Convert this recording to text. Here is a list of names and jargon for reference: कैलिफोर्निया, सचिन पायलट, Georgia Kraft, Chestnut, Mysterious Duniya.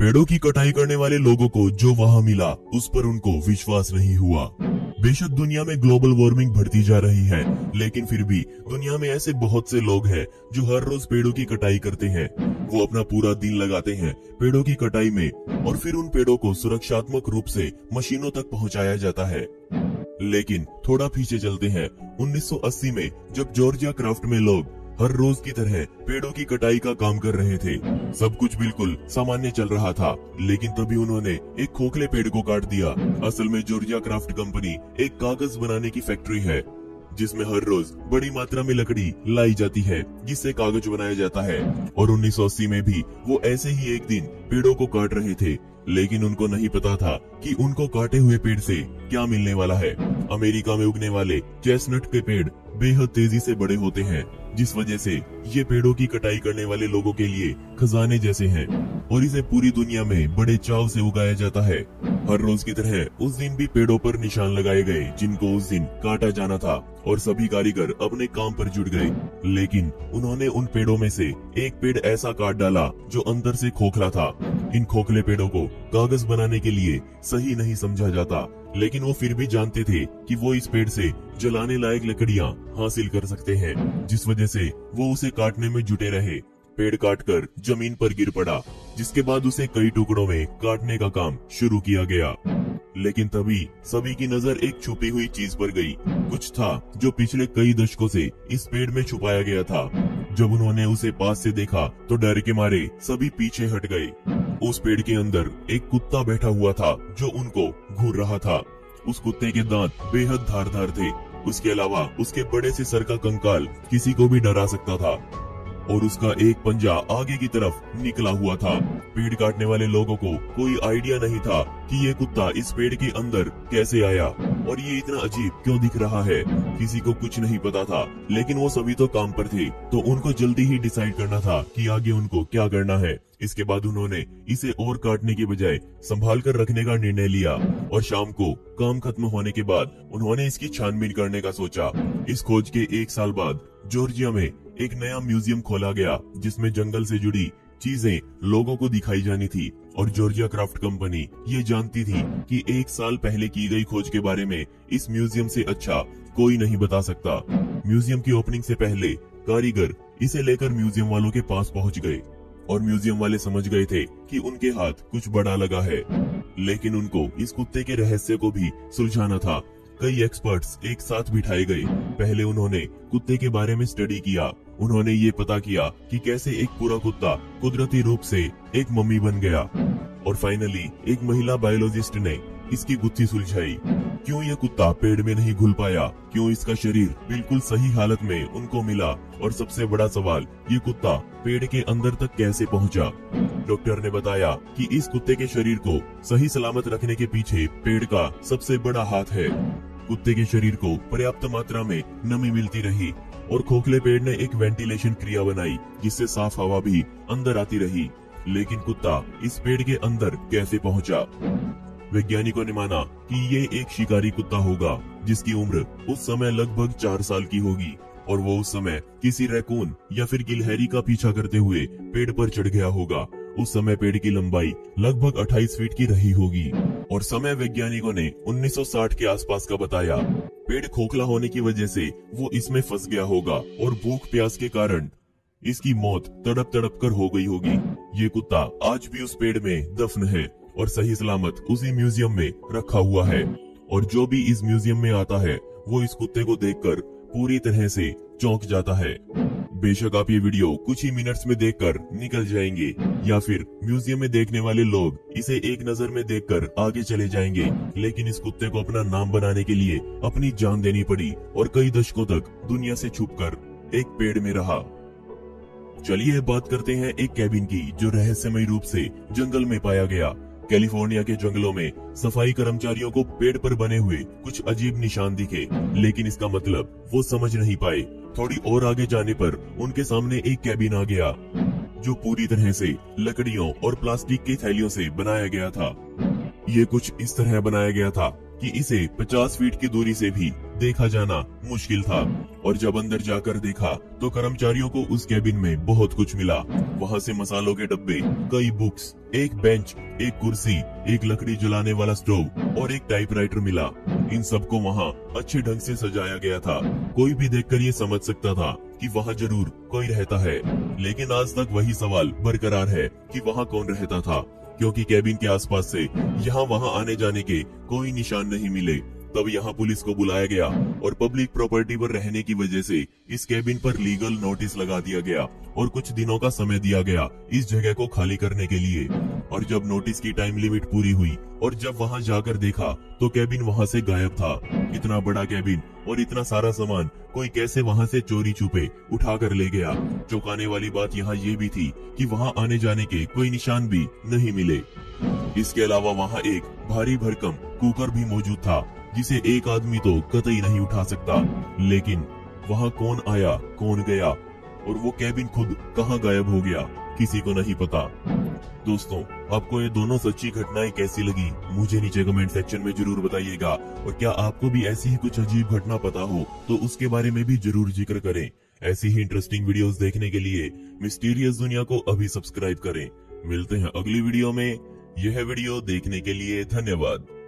पेड़ों की कटाई करने वाले लोगों को जो वहां मिला उस पर उनको विश्वास नहीं हुआ। बेशक दुनिया में ग्लोबल वार्मिंग बढ़ती जा रही है, लेकिन फिर भी दुनिया में ऐसे बहुत से लोग हैं जो हर रोज पेड़ों की कटाई करते हैं। वो अपना पूरा दिन लगाते हैं पेड़ों की कटाई में और फिर उन पेड़ों को सुरक्षात्मक रूप से मशीनों तक पहुंचाया जाता है। लेकिन थोड़ा पीछे चलते हैं 1980 में, जब जॉर्जिया क्राफ्ट में लोग हर रोज की तरह पेड़ों की कटाई का काम कर रहे थे। सब कुछ बिल्कुल सामान्य चल रहा था, लेकिन तभी उन्होंने एक खोखले पेड़ को काट दिया। असल में जॉर्जिया क्राफ्ट कंपनी एक कागज बनाने की फैक्ट्री है जिसमें हर रोज बड़ी मात्रा में लकड़ी लाई जाती है जिससे कागज बनाया जाता है। और 1980 में भी वो ऐसे ही एक दिन पेड़ों को काट रहे थे, लेकिन उनको नहीं पता था कि उनको काटे हुए पेड़ से क्या मिलने वाला है। अमेरिका में उगने वाले चेस्टनट के पेड़ बेहद तेजी से बड़े होते हैं, जिस वजह से ये पेड़ों की कटाई करने वाले लोगों के लिए खजाने जैसे हैं और इसे पूरी दुनिया में बड़े चाव से उगाया जाता है। हर रोज की तरह उस दिन भी पेड़ों पर निशान लगाए गए जिनको उस दिन काटा जाना था और सभी कारीगर अपने काम पर जुट गए। लेकिन उन्होंने उन पेड़ों में से एक पेड़ ऐसा काट डाला जो अंदर से खोखला था। इन खोखले पेड़ों को कागज बनाने के लिए सही नहीं समझा जाता, लेकिन वो फिर भी जानते थे कि वो इस पेड़ से जलाने लायक लकड़ियां हासिल कर सकते हैं, जिस वजह से वो उसे काटने में जुटे रहे। पेड़ काटकर जमीन पर गिर पड़ा, जिसके बाद उसे कई टुकड़ों में काटने का काम शुरू किया गया। लेकिन तभी सभी की नजर एक छुपी हुई चीज पर गई। कुछ था जो पिछले कई दशकों से इस पेड़ में छुपाया गया था। जब उन्होंने उसे पास से देखा तो डर के मारे सभी पीछे हट गए। उस पेड़ के अंदर एक कुत्ता बैठा हुआ था जो उनको घूर रहा था। उस कुत्ते के दांत बेहद धारदार थे। उसके अलावा उसके बड़े से सर का कंकाल किसी को भी डरा सकता था और उसका एक पंजा आगे की तरफ निकला हुआ था। पेड़ काटने वाले लोगों को कोई आइडिया नहीं था कि ये कुत्ता इस पेड़ के अंदर कैसे आया और ये इतना अजीब क्यों दिख रहा है। किसी को कुछ नहीं पता था, लेकिन वो सभी तो काम पर थे, तो उनको जल्दी ही डिसाइड करना था कि आगे उनको क्या करना है। इसके बाद उन्होंने इसे और काटने के बजाय संभाल कर रखने का निर्णय लिया और शाम को काम खत्म होने के बाद उन्होंने इसकी छानबीन करने का सोचा। इस खोज के एक साल बाद जॉर्जिया में एक नया म्यूजियम खोला गया जिसमें जंगल से जुड़ी चीजें लोगों को दिखाई जानी थी। और जॉर्जिया क्राफ्ट कंपनी ये जानती थी कि एक साल पहले की गई खोज के बारे में इस म्यूजियम से अच्छा कोई नहीं बता सकता। म्यूजियम की ओपनिंग से पहले कारीगर इसे लेकर म्यूजियम वालों के पास पहुंच गए और म्यूजियम वाले समझ गए थे कि उनके हाथ कुछ बड़ा लगा है, लेकिन उनको इस कुत्ते के रहस्य को भी सुलझाना था। कई एक्सपर्ट्स एक साथ बिठाए गए। पहले उन्होंने कुत्ते के बारे में स्टडी किया। उन्होंने ये पता किया कि कैसे एक पूरा कुत्ता कुदरती रूप से एक मम्मी बन गया। और फाइनली एक महिला बायोलॉजिस्ट ने इसकी गुत्थी सुलझाई, क्यों यह कुत्ता पेड़ में नहीं घुल पाया, क्यों इसका शरीर बिल्कुल सही हालत में उनको मिला, और सबसे बड़ा सवाल ये कुत्ता पेड़ के अंदर तक कैसे पहुंचा। डॉक्टर ने बताया कि इस कुत्ते के शरीर को सही सलामत रखने के पीछे पेड़ का सबसे बड़ा हाथ है। कुत्ते के शरीर को पर्याप्त मात्रा में नमी मिलती रही और खोखले पेड़ ने एक वेंटिलेशन क्रिया बनाई जिससे साफ हवा भी अंदर आती रही। लेकिन कुत्ता इस पेड़ के अंदर कैसे पहुंचा? वैज्ञानिकों ने माना कि ये एक शिकारी कुत्ता होगा जिसकी उम्र उस समय लगभग 4 साल की होगी और वो उस समय किसी रैकून या फिर गिलहरी का पीछा करते हुए पेड़ पर चढ़ गया होगा। उस समय पेड़ की लंबाई लगभग 28 फीट की रही होगी और समय वैज्ञानिकों ने 1960 के आसपास का बताया। पेड़ खोखला होने की वजह से वो इसमें फंस गया होगा और भूख प्यास के कारण इसकी मौत तड़प तड़प कर हो गई होगी। ये कुत्ता आज भी उस पेड़ में दफन है और सही सलामत उसी म्यूजियम में रखा हुआ है। और जो भी इस म्यूजियम में आता है वो इस कुत्ते को देख कर पूरी तरह से चौंक जाता है। बेशक आप ये वीडियो कुछ ही मिनट्स में देखकर निकल जाएंगे या फिर म्यूजियम में देखने वाले लोग इसे एक नजर में देखकर आगे चले जाएंगे, लेकिन इस कुत्ते को अपना नाम बनाने के लिए अपनी जान देनी पड़ी और कई दशकों तक दुनिया से छुपकर एक पेड़ में रहा। चलिए बात करते हैं एक केबिन की जो रहस्यमय रूप से जंगल में पाया गया। कैलिफोर्निया के जंगलों में सफाई कर्मचारियों को पेड़ पर बने हुए कुछ अजीब निशान दिखे, लेकिन इसका मतलब वो समझ नहीं पाए। थोड़ी और आगे जाने पर उनके सामने एक कैबिन आ गया जो पूरी तरह से लकड़ियों और प्लास्टिक की थैलियों से बनाया गया था। ये कुछ इस तरह बनाया गया था कि इसे 50 फीट की दूरी से भी देखा जाना मुश्किल था। और जब अंदर जाकर देखा तो कर्मचारियों को उस कैबिन में बहुत कुछ मिला। वहाँ से मसालों के डब्बे, कई बुक्स, एक बेंच, एक कुर्सी, एक लकड़ी जलाने वाला स्टोव और एक टाइपराइटर मिला। इन सबको वहाँ अच्छे ढंग से सजाया गया था। कोई भी देखकर ये समझ सकता था कि वहाँ जरूर कोई रहता है, लेकिन आज तक वही सवाल बरकरार है कि वहाँ कौन रहता था, क्योंकि कैबिन के आसपास से यहाँ वहाँ आने जाने के कोई निशान नहीं मिले। तब यहाँ पुलिस को बुलाया गया और पब्लिक प्रॉपर्टी पर रहने की वजह से इस कैबिन पर लीगल नोटिस लगा दिया गया और कुछ दिनों का समय दिया गया इस जगह को खाली करने के लिए। और जब नोटिस की टाइम लिमिट पूरी हुई और जब वहाँ जाकर देखा तो कैबिन वहाँ से गायब था। इतना बड़ा कैबिन और इतना सारा सामान कोई कैसे वहाँ से चोरी छुपे उठा कर ले गया। चौंकाने वाली बात यहाँ ये भी थी कि वहाँ आने जाने के कोई निशान भी नहीं मिले। इसके अलावा वहाँ एक भारी भरकम कुकर भी मौजूद था जिसे एक आदमी तो कतई नहीं उठा सकता। लेकिन वहाँ कौन आया, कौन गया और वो कैबिन खुद कहाँ गायब हो गया, किसी को नहीं पता। दोस्तों, आपको ये दोनों सच्ची घटनाएं कैसी लगी मुझे नीचे कमेंट सेक्शन में जरूर बताइएगा। और क्या आपको भी ऐसी ही कुछ अजीब घटना पता हो तो उसके बारे में भी जरूर जिक्र करें। ऐसी ही इंटरेस्टिंग वीडियोस देखने के लिए मिस्टीरियस दुनिया को अभी सब्सक्राइब करें। मिलते हैं अगली वीडियो में। यह वीडियो देखने के लिए धन्यवाद।